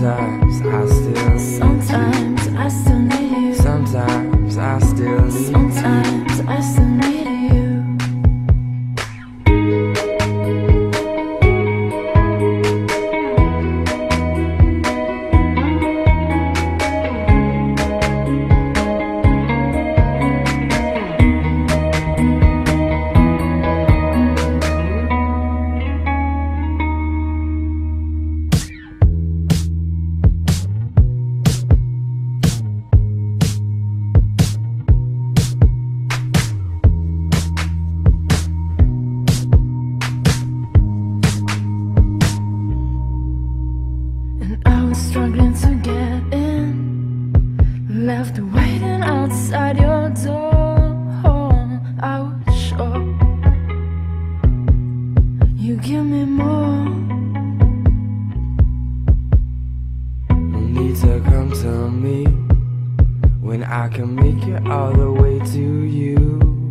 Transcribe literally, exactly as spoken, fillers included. Sometimes I still need Sometimes you. I still need you. Sometimes I still need Sometimes you. I still need struggling to get in, left waiting outside your door. I was sure you give me more. No need to come to me when I can make it all the way to you.